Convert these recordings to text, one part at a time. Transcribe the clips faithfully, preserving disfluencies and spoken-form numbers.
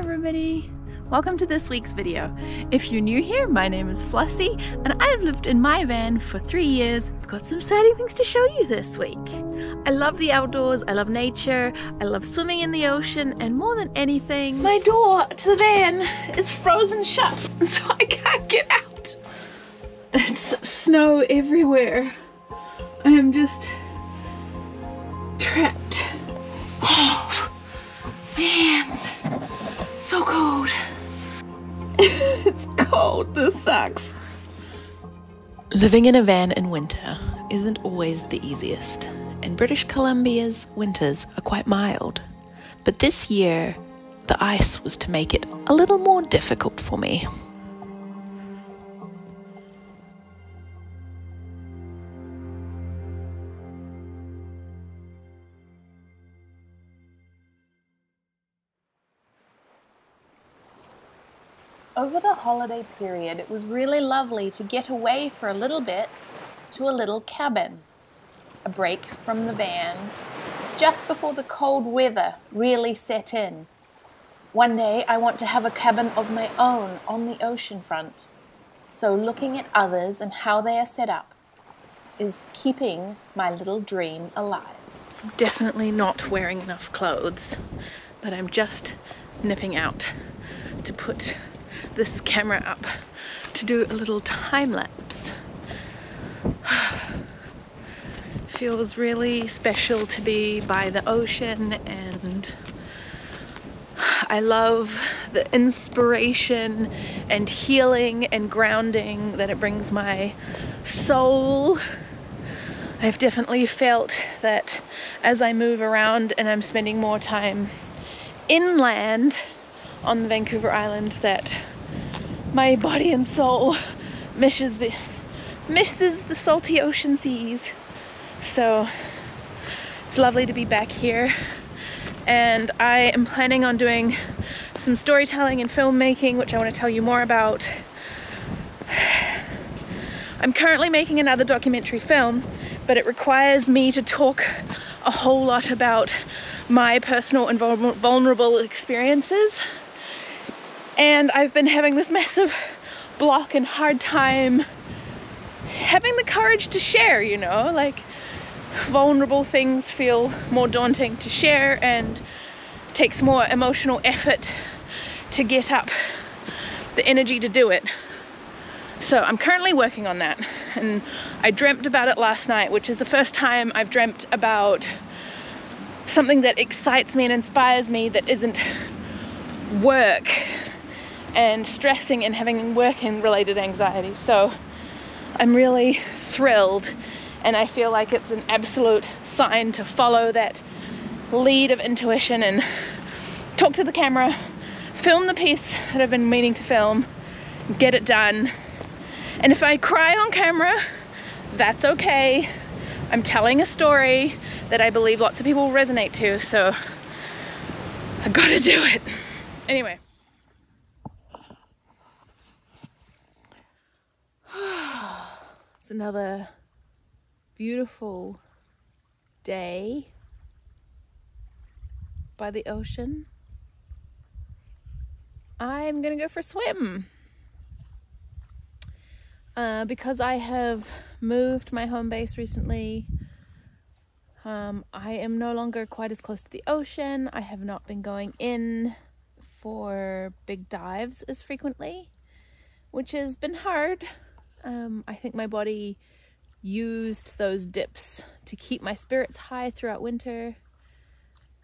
Hi everybody! Welcome to this week's video. If you're new here, my name is Flossie and I've lived in my van for three years. I've got some exciting things to show you this week. I love the outdoors, I love nature, I love swimming in the ocean, and more than anything, my door to the van is frozen shut, so I can't get out. It's snow everywhere. I am just trapped. Oh, man. So cold. It's cold. This sucks. Living in a van in winter isn't always the easiest, and British Columbia's winters are quite mild. But this year, the ice was to make it a little more difficult for me. Over the holiday period, it was really lovely to get away for a little bit to a little cabin. A break from the van, just before the cold weather really set in. One day I want to have a cabin of my own on the ocean front. So looking at others and how they are set up is keeping my little dream alive. I'm definitely not wearing enough clothes, but I'm just nipping out to put this camera up to do a little time lapse. Feels really special to be by the ocean, and I love the inspiration and healing and grounding that it brings my soul. I've definitely felt that as I move around and I'm spending more time inland on the Vancouver Island, that my body and soul misses the misses the salty ocean seas. So it's lovely to be back here, and I am planning on doing some storytelling and filmmaking, which I want to tell you more about. I'm currently making another documentary film, but it requires me to talk a whole lot about my personal and vul- vulnerable experiences. And I've been having this massive block and hard time having the courage to share, you know, like vulnerable things feel more daunting to share and takes more emotional effort to get up the energy to do it. So I'm currently working on that, and I dreamt about it last night, which is the first time I've dreamt about something that excites me and inspires me that isn't work and stressing and having work and related anxiety. So I'm really thrilled, and I feel like it's an absolute sign to follow that lead of intuition and talk to the camera, film the piece that I've been meaning to film, get it done. And if I cry on camera, that's okay. I'm telling a story that I believe lots of people will resonate to, so I gotta do it. Anyway. It's another beautiful day by the ocean. I'm gonna go for a swim. Uh, because I have moved my home base recently, um, I am no longer quite as close to the ocean. I have not been going in for big dives as frequently, which has been hard. Um, I think my body used those dips to keep my spirits high throughout winter.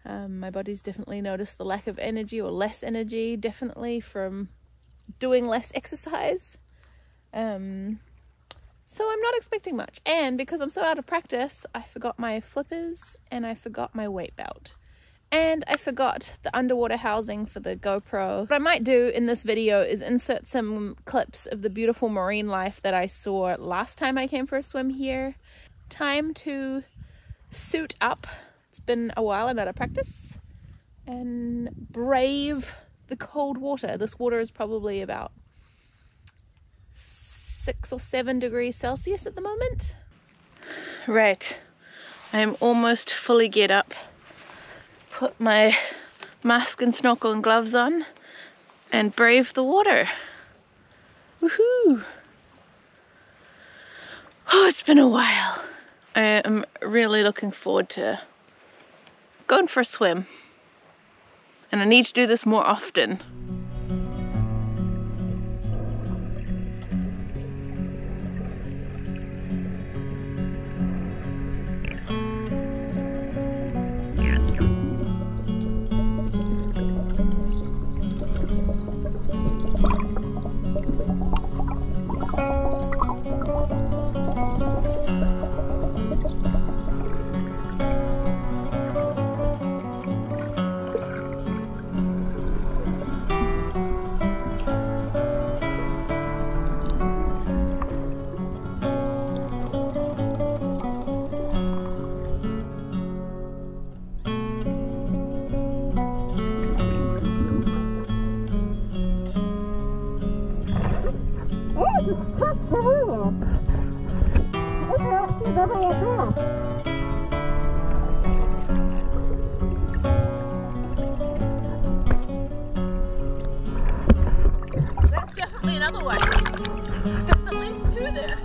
Um, my body's definitely noticed the lack of energy, or less energy, definitely from doing less exercise. Um, so I'm not expecting much, and because I'm so out of practice, I forgot my flippers and I forgot my weight belt and I forgot the underwater housing for the GoPro. What I might do in this video is insert some clips of the beautiful marine life that I saw last time I came for a swim here. Time to suit up. It's been a while, I'm out of practice, and brave the cold water. This water is probably about six or seven degrees Celsius at the moment. Right, I'm almost fully geared up. Put my mask and snorkel and gloves on and brave the water. Woohoo! Oh, it's been a while. I am really looking forward to going for a swim. And I need to do this more often. That's definitely another one. There's at least two there.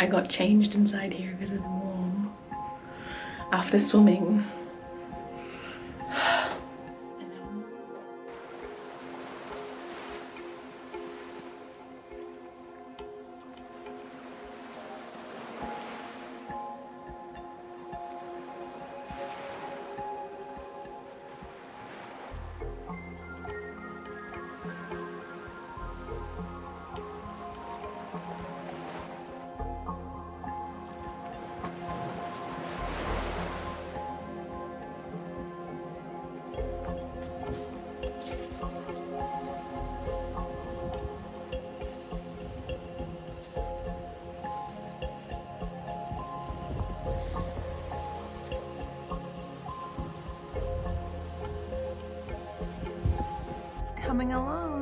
I got changed inside here because it's warm after swimming. Coming along.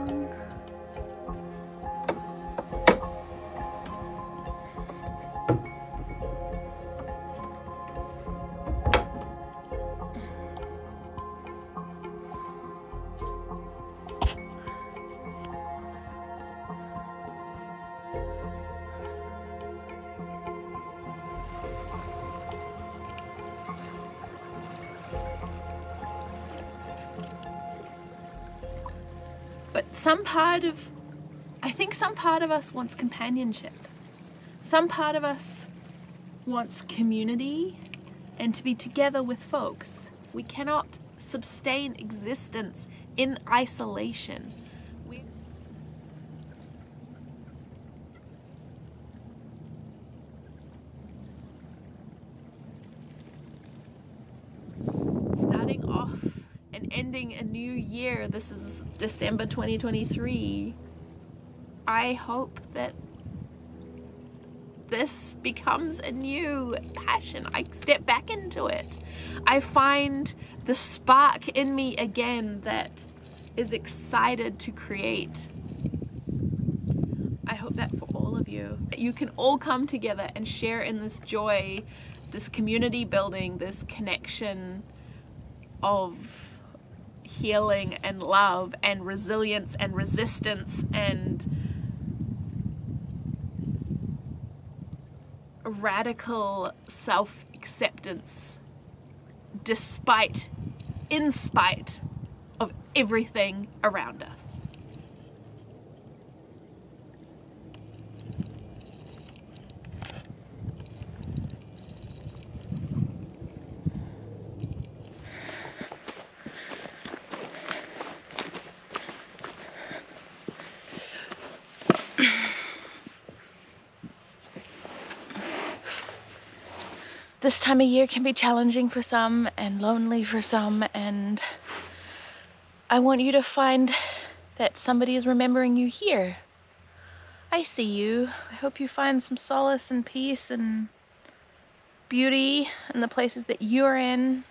But some part of, I think some part of us wants companionship. Some part of us wants community and to be together with folks. We cannot sustain existence in isolation. We... Starting off and ending a new year, this is December twenty twenty-three, I hope that this becomes a new passion. I step back into it. I find the spark in me again that is excited to create. I hope that for all of you, that you can all come together and share in this joy, this community building, this connection of healing and love and resilience and resistance and radical self-acceptance despite, in spite of everything around us. This time of year can be challenging for some and lonely for some, and I want you to find that somebody is remembering you here. I see you. I hope you find some solace and peace and beauty in the places that you're in,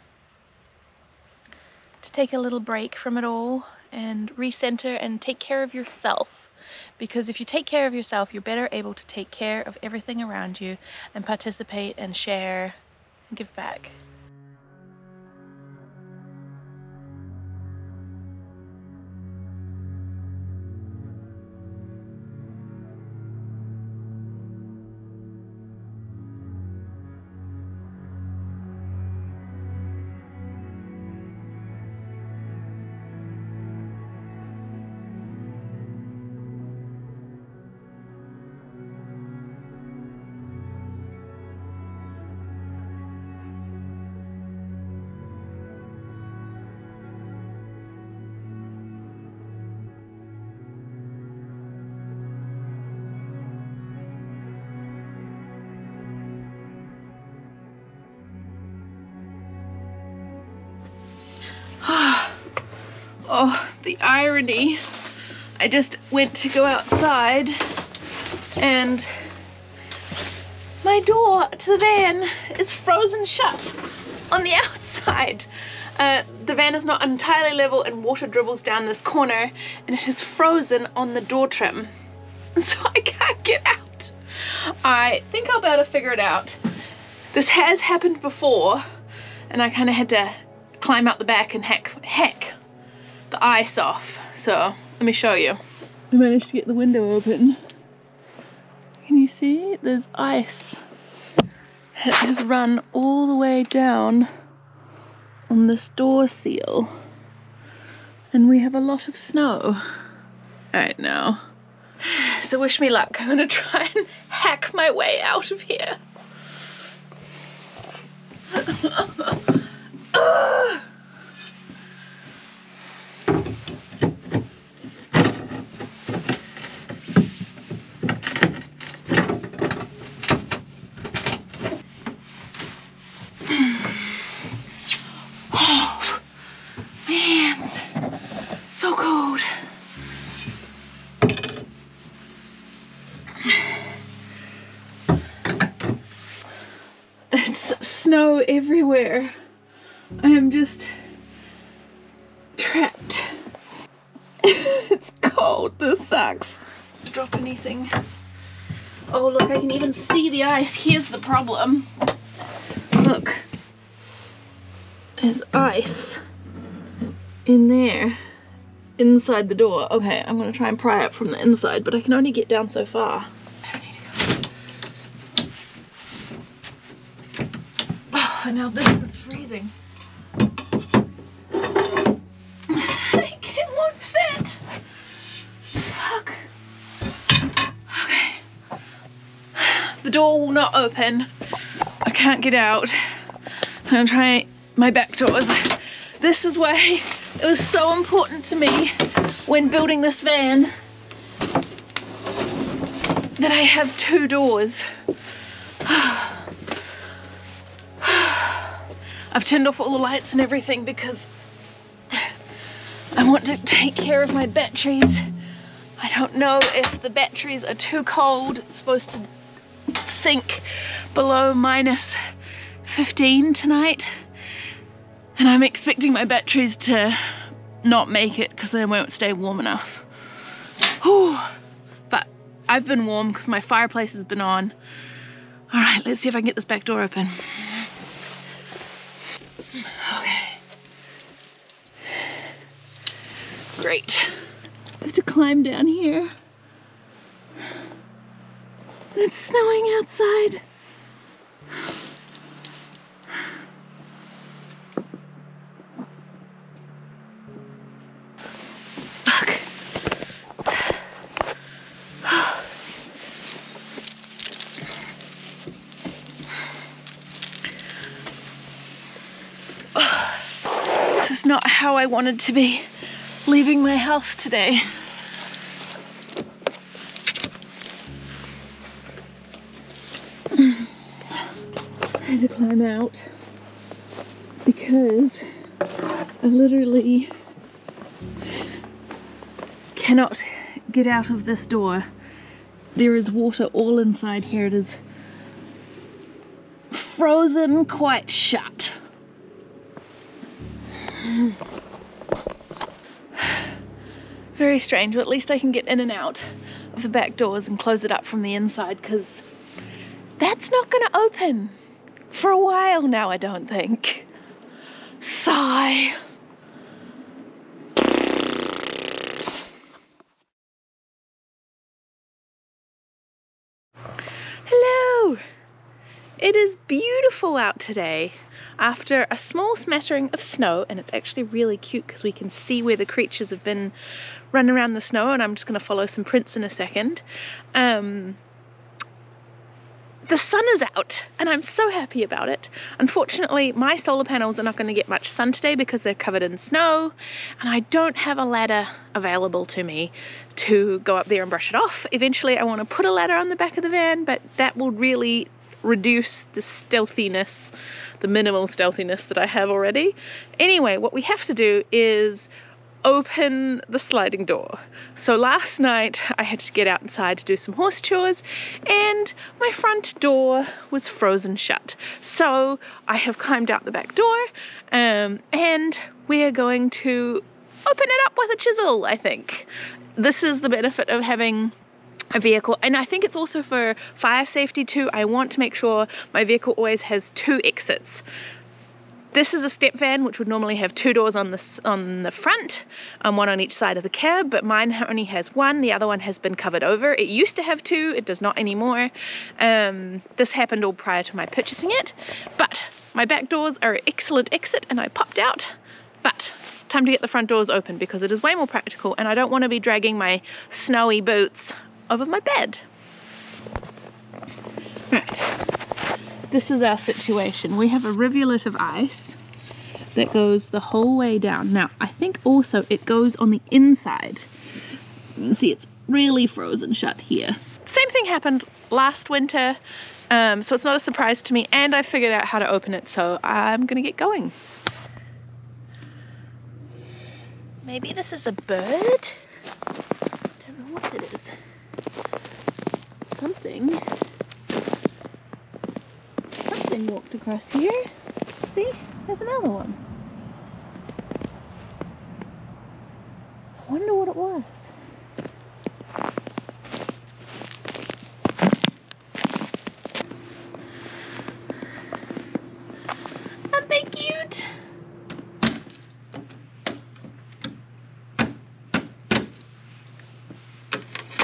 to take a little break from it all and recenter and take care of yourself. Because if you take care of yourself, you're better able to take care of everything around you and participate and share and give back. Oh, the irony. I just went to go outside and my door to the van is frozen shut on the outside. Uh, the van is not entirely level and water dribbles down this corner, and it is frozen on the door trim. And so I can't get out. I think I'll be able to figure it out. This has happened before, and I kind of had to climb out the back and hack, hack the ice off. So let me show you. I managed to get the window open. Can you see there's ice. It has run all the way down on this door seal, and we have a lot of snow right now. So wish me luck. I'm gonna try and hack my way out of here. uh. Snow everywhere. I am just trapped. It's cold. This sucks. Drop anything. Oh look, I can even see the ice. Here's the problem. Look, there's ice in there inside the door. Okay, I'm gonna try and pry it from the inside, but I can only get down so far. Now this is freezing. I can't one fit. Fuck. Okay. The door will not open. I can't get out. So I'm gonna try my back doors. This is why it was so important to me when building this van that I have two doors. I've turned off all the lights and everything because I want to take care of my batteries. I don't know if the batteries are too cold. It's supposed to sink below minus fifteen tonight. And I'm expecting my batteries to not make it because they won't stay warm enough. Whew. But I've been warm because my fireplace has been on. All right, let's see if I can get this back door open. Okay. Great. I have to climb down here. It's snowing outside. Fuck. Not how I wanted to be leaving my house today. I had to climb out because I literally cannot get out of this door. There is water all inside here. It is frozen quite shut. Very strange. Well, at least I can get in and out of the back doors and close it up from the inside, because that's not going to open for a while now, I don't think. Sigh. Hello. It is beautiful out today. After a small smattering of snow, and it's actually really cute because we can see where the creatures have been running around the snow, and I'm just going to follow some prints in a second. Um, the sun is out and I'm so happy about it. Unfortunately, my solar panels are not going to get much sun today because they're covered in snow, and I don't have a ladder available to me to go up there and brush it off. Eventually I want to put a ladder on the back of the van, but that will really reduce the stealthiness, the minimal stealthiness that I have already. Anyway, what we have to do is open the sliding door. So last night I had to get outside to do some horse chores and my front door was frozen shut. So I have climbed out the back door um, and we're going to open it up with a chisel, I think. This is the benefit of having a vehicle, and I think it's also for fire safety too. I want to make sure my vehicle always has two exits. This is a step van, which would normally have two doors on this on the front and um, one on each side of the cab, but mine only has one. The other one has been covered over. It used to have two, it does not anymore. Um, this happened all prior to my purchasing it, but my back doors are an excellent exit and I popped out, but time to get the front doors open because it is way more practical and I don't want to be dragging my snowy boots over my bed. Right, this is our situation. We have a rivulet of ice that goes the whole way down. Now, I think also it goes on the inside. See, it's really frozen shut here. Same thing happened last winter, um, so it's not a surprise to me, and I figured out how to open it, so I'm gonna get going. Maybe this is a bird? I don't know what it is. It's something. Something walked across here. See? There's another one. I wonder what it was. Aren't they cute?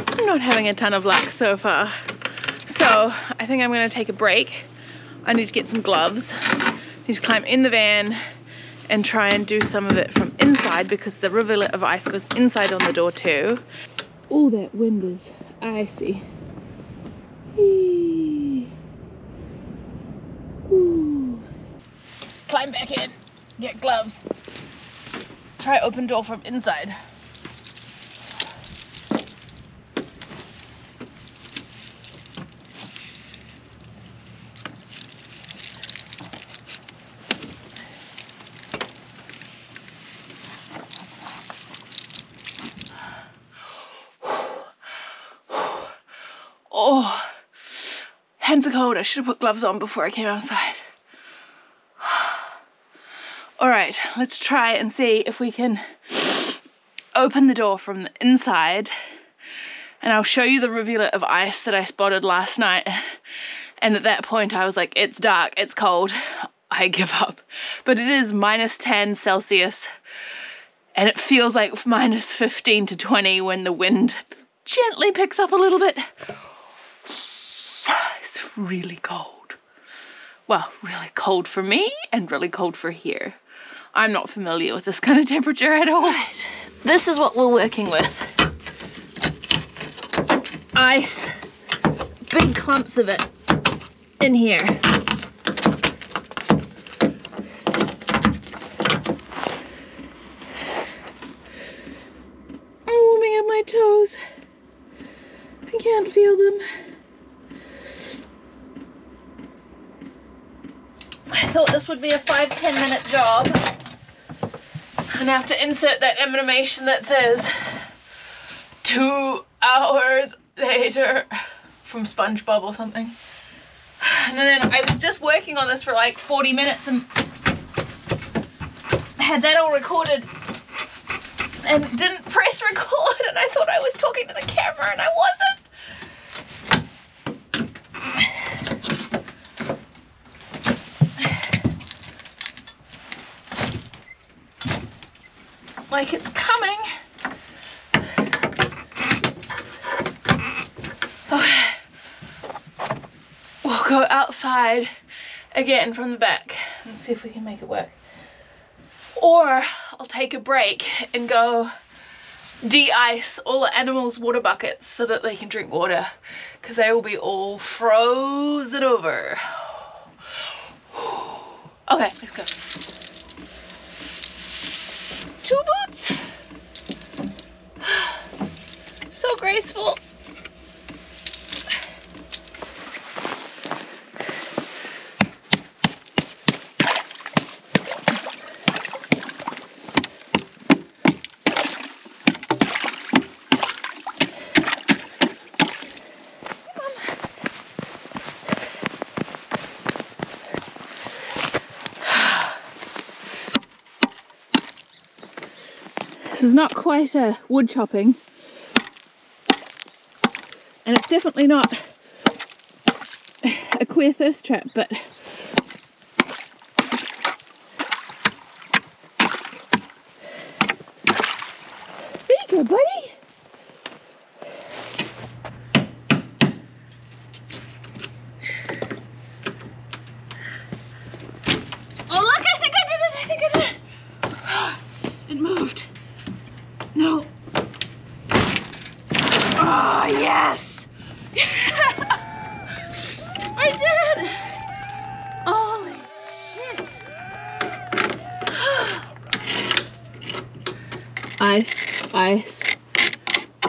I'm not having a ton of luck so far. So I think I'm going to take a break. I need to get some gloves. I need to climb in the van and try and do some of it from inside because the rivulet of ice goes inside on the door too. Oh, that wind is icy. Eee. Ooh. Climb back in, get gloves. Try open door from inside. Oh, hands are cold. I should have put gloves on before I came outside. All right, let's try and see if we can open the door from the inside. And I'll show you the rivulet of ice that I spotted last night. And at that point I was like, it's dark, it's cold, I give up. But it is minus ten Celsius and it feels like minus fifteen to twenty when the wind gently picks up a little bit. It's really cold. Well, really cold for me and really cold for here. I'm not familiar with this kind of temperature at all. Right. This is what we're working with. Ice, big clumps of it in here. I'm warming up my toes. I can't feel them. I thought this would be a five to ten minute job. And I have to insert that animation that says two hours later from SpongeBob or something. And then I was just working on this for like forty minutes and had that all recorded and didn't press record and I thought I was talking to the camera and I wasn't. Like it's coming. Okay. We'll go outside again from the back and see if we can make it work. Or I'll take a break and go de-ice all the animals' water buckets so that they can drink water because they will be all frozen over. Okay, let's go. Two boots. So graceful. This is not quite a wood chopping, and it's definitely not a queer thirst trap, but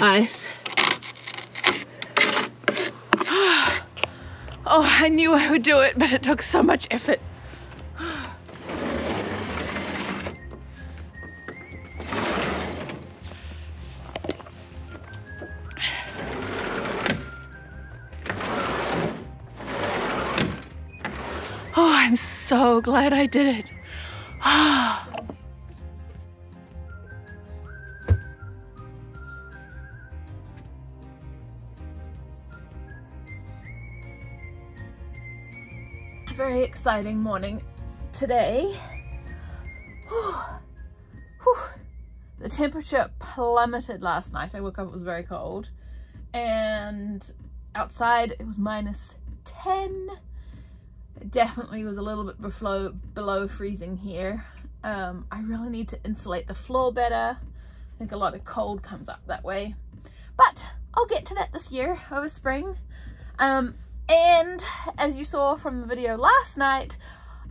eyes. Oh, I knew I would do it, but it took so much effort. Oh, I'm so glad I did it. Oh. Very exciting morning today. Whew. Whew. The temperature plummeted last night. I woke up, it was very cold. And outside it was minus ten. It definitely was a little bit below, below freezing here. Um, I really need to insulate the floor better. I think a lot of cold comes up that way. But I'll get to that this year over spring. Um, and as you saw from the video last night,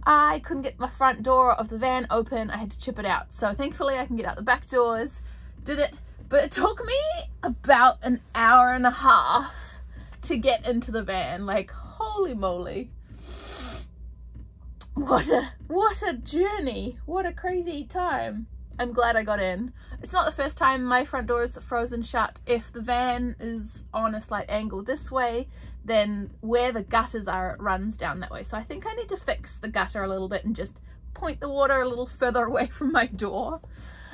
I couldn't get my front door of the van open. I had to chip it out. So thankfully I can get out the back doors. Did it. But it took me about an hour and a half to get into the van. Like, holy moly. What a, what a journey. What a crazy time. I'm glad I got in. It's not the first time my front door is frozen shut. If the van is on a slight angle this way, then where the gutters are, it runs down that way. So I think I need to fix the gutter a little bit and just point the water a little further away from my door.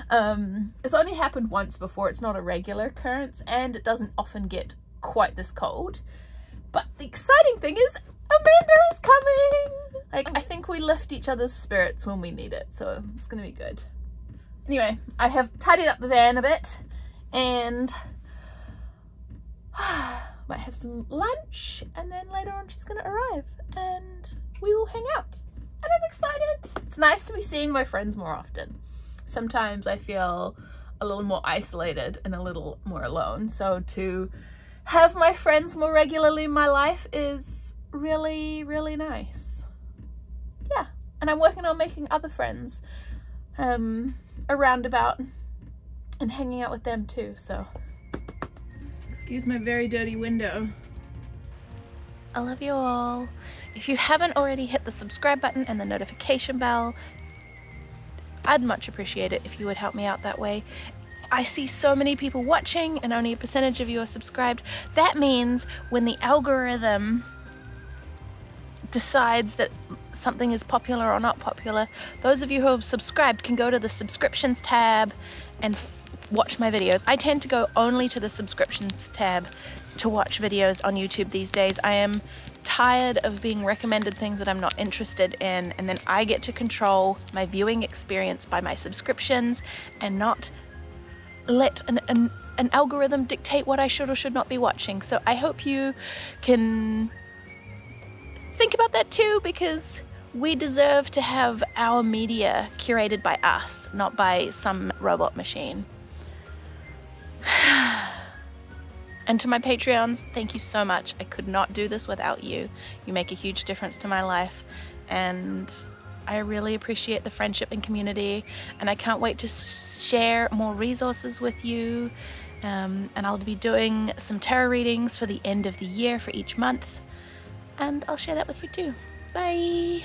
Um, it's only happened once before. It's not a regular occurrence and it doesn't often get quite this cold. But the exciting thing is, Amanda is coming! Like, I think we lift each other's spirits when we need it, so it's gonna be good. Anyway, I have tidied up the van a bit and might have some lunch, and then later on she's gonna arrive and we will hang out, and I'm excited! It's nice to be seeing my friends more often. Sometimes I feel a little more isolated and a little more alone, so to have my friends more regularly in my life is really really nice. Yeah, and I'm working on making other friends um around about and hanging out with them too. So excuse my very dirty window. I love you all. If you haven't already, hit the subscribe button and the notification bell. I'd much appreciate it if you would help me out that way. I see so many people watching and only a percentage of you are subscribed. That means when the algorithm decides that something is popular or not popular, those of you who have subscribed can go to the subscriptions tab and watch my videos. I tend to go only to the subscriptions tab to watch videos on YouTube these days. I am tired of being recommended things that I'm not interested in, and then I get to control my viewing experience by my subscriptions and not let an, an, an algorithm dictate what I should or should not be watching. So I hope you can think about that too, because we deserve to have our media curated by us, not by some robot machine. And to my Patreons, thank you so much. I could not do this without you. You make a huge difference to my life, and I really appreciate the friendship and community, and I can't wait to share more resources with you. Um, and I'll be doing some tarot readings for the end of the year for each month. And I'll share that with you too. Bye!